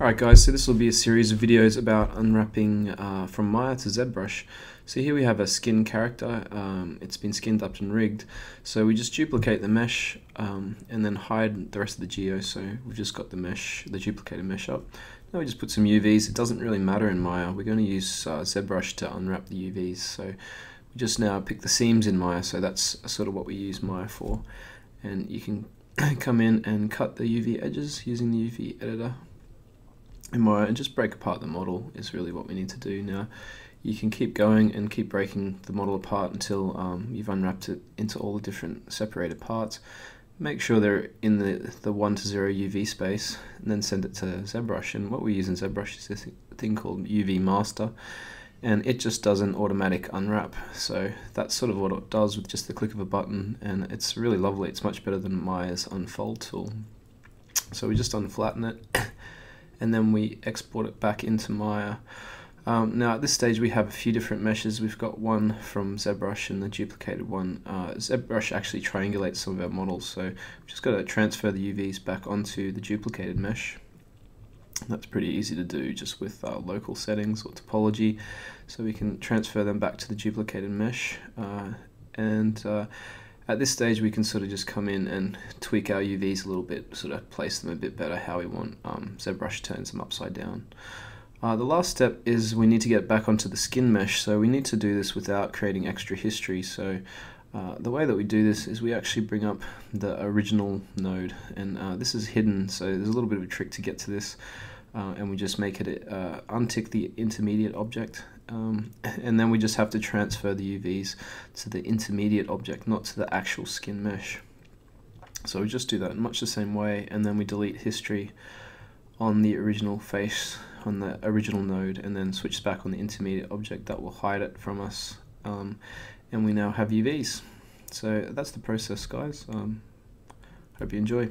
Alright guys, so this will be a series of videos about unwrapping from Maya to ZBrush. So here we have a skin character, it's been skinned up and rigged. So we just duplicate the mesh and then hide the rest of the geo, so we've just got the mesh, the duplicated mesh up. Now we just put some UVs, it doesn't really matter in Maya, we're going to use ZBrush to unwrap the UVs. So we just now pick the seams in Maya, so that's sort of what we use Maya for. And you can come in and cut the UV edges using the UV editor. And just break apart the model is really what we need to do now. You can keep going and keep breaking the model apart until you've unwrapped it into all the different separated parts. Make sure they're in the 1 to 0 UV space and then send it to ZBrush. And what we use in ZBrush is this thing called UV Master, and it just does an automatic unwrap. So that's sort of what it does with just the click of a button, and it's really lovely. It's much better than Maya's Unfold tool. So we just unflatten it and then we export it back into Maya. Now at this stage we have a few different meshes. We've got one from ZBrush and the duplicated one. ZBrush actually triangulates some of our models, so we've just got to transfer the UVs back onto the duplicated mesh. That's pretty easy to do just with local settings or topology. So we can transfer them back to the duplicated mesh at this stage we can sort of just come in and tweak our UVs a little bit, sort of place them a bit better how we want. ZBrush turns them upside down. The last step is we need to get back onto the skin mesh, so we need to do this without creating extra history. So the way that we do this is we actually bring up the original node, and this is hidden, so there's a little bit of a trick to get to this. And we just make it untick the intermediate object, and then we just have to transfer the UVs to the intermediate object, not to the actual skin mesh. So we just do that in much the same way, and then we delete history on the original face, on the original node, and then switch back on the intermediate object. That will hide it from us, and we now have UVs. So that's the process, guys. Hope you enjoy.